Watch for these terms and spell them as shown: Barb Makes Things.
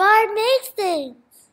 Barb Makes Things!